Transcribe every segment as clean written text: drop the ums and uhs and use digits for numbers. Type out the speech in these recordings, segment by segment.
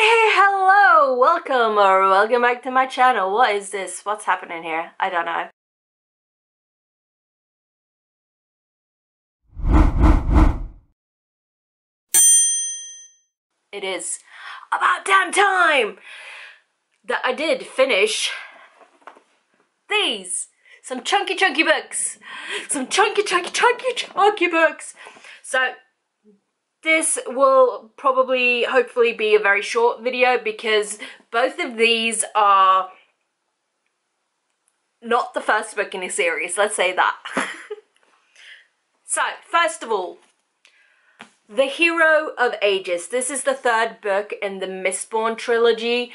Hey, hello, welcome or welcome back to my channel. What is this? What's happening here? I don't know. It is about damn time that I did finish these. Some chunky books. Some chunky books. So this will probably, hopefully, be a very short video because both of these are not the first book in a series, let's say that. So, first of all, The Hero of Ages. This is the third book in the Mistborn trilogy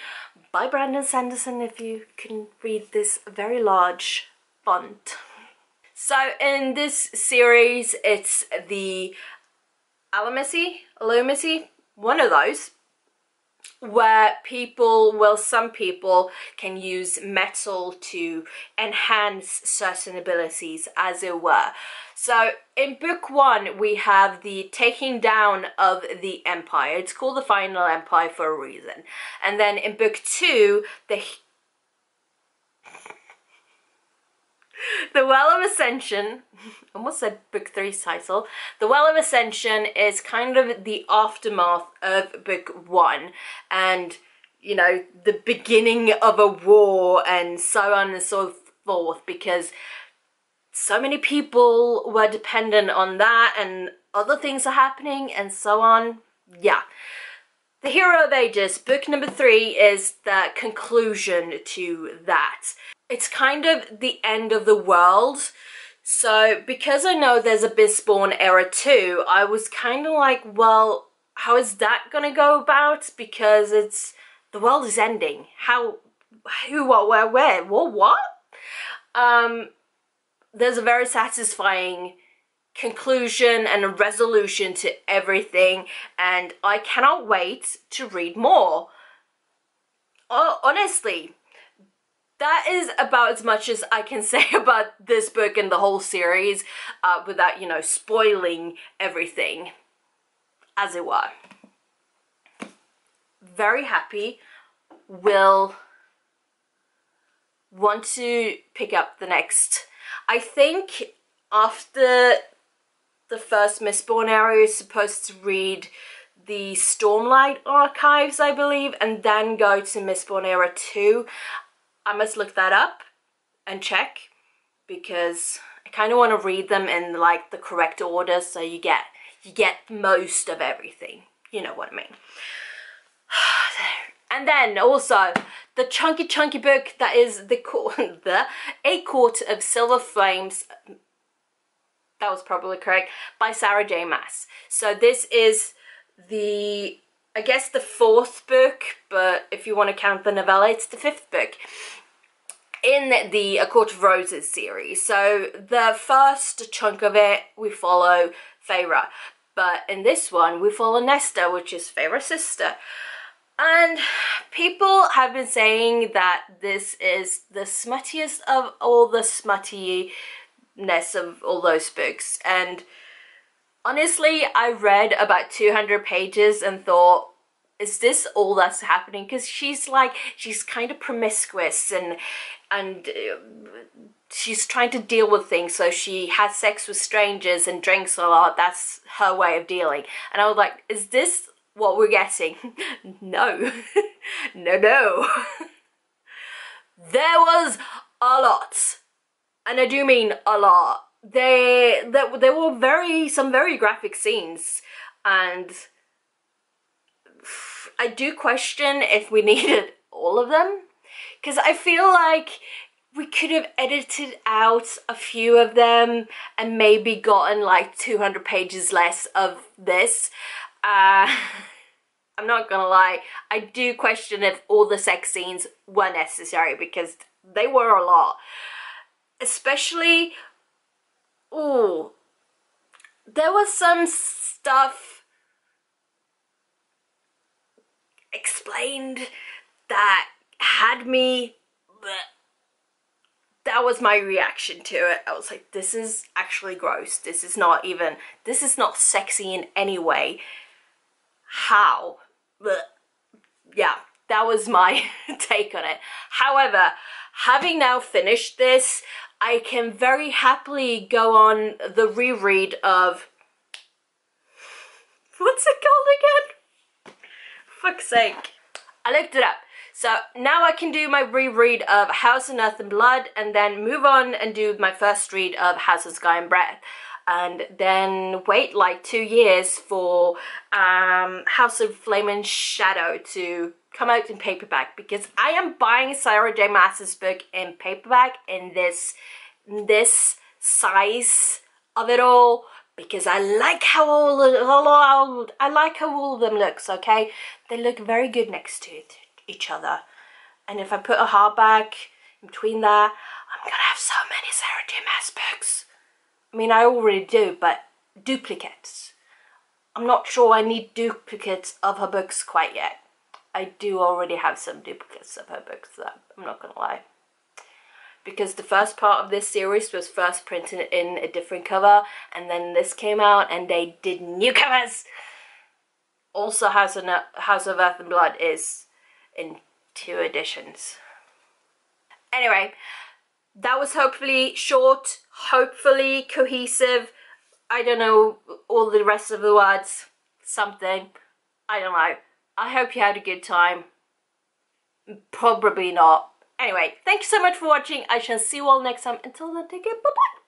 by Brandon Sanderson, if you can read this very large font. So, in this series, it's the Allomancy, one of those, where some people can use metal to enhance certain abilities, as it were. So in book one, we have the taking down of the empire. It's called the Final Empire for a reason. And then in book two, The Well of Ascension, almost said book three's title. The Well of Ascension is kind of the aftermath of book one and, you know, the beginning of a war and so on and so forth, because so many people were dependent on that and other things are happening and so on. Yeah. The Hero of Ages, book number three, is the conclusion to that. It's kind of the end of the world. So because I know there's a Mistborn era too, I was kind of like, well, how is that gonna go about? Because it's, the world is ending. How, who, what, where, what? There's a very satisfying conclusion and a resolution to everything, and I cannot wait to read more. Honestly. That is about as much as I can say about this book and the whole series without, you know, spoiling everything, as it were. Very happy. Will want to pick up the next. I think after the first Mistborn era, you're supposed to read the Stormlight Archives, I believe, and then go to Mistborn era 2. I must look that up and check, because I kind of want to read them in like the correct order so you get most of everything. You know what I mean. And then also the chunky book that is A Court of Silver Flames. That was probably correct, by Sarah J. Maas. So this is the, I guess, the fourth book, but if you want to count the novella, it's the fifth book in the A Court of Roses series. So the first chunk of it, we follow Feyre, but in this one, we follow Nesta, which is Feyre's sister. And people have been saying that this is the smuttiest of all the smuttiness of all those books, and honestly, I read about 200 pages and thought, is this all that's happening? Because she's kind of promiscuous and she's trying to deal with things. So she has sex with strangers and drinks a lot. That's her way of dealing. And I was like, is this what we're getting? No. No. There was a lot. And I do mean a lot. There were some very graphic scenes, and I do question if we needed all of them, because I feel like we could have edited out a few of them and maybe gotten like 200 pages less of this. I'm not gonna lie, I do question if all the sex scenes were necessary, because they were a lot, especially. Oh, there was some stuff explained that had me, that was my reaction to it. I was like, this is actually gross. This is not sexy in any way. How? Blech. that was my take on it. However, having now finished this, I can very happily go on the reread of... what's it called again? Fuck's sake. I looked it up. So now I can do my reread of House of Earth and Blood, and then move on and do my first read of House of Sky and Breath, and then wait like 2 years for House of Flame and Shadow to come out in paperback, because I am buying Sarah J. Maas's book in paperback in this size of it all, because I like how all of them looks. Okay, they look very good next to each other, and if I put a hardback in between there, I'm gonna have so many Sarah J. Maas books. I mean, I already do, but duplicates. I'm not sure I need duplicates of her books quite yet. I do already have some duplicates of her books, though, I'm not gonna lie. Because the first part of this series was first printed in a different cover, and then this came out and they did new covers! Also, House of Earth and Blood is in 2 editions. Anyway, that was hopefully short, hopefully cohesive. I don't know all the rest of the words, something, I don't know. I hope you had a good time. Probably not. Anyway, thank you so much for watching. I shall see you all next time. Until then, take care. Bye-bye.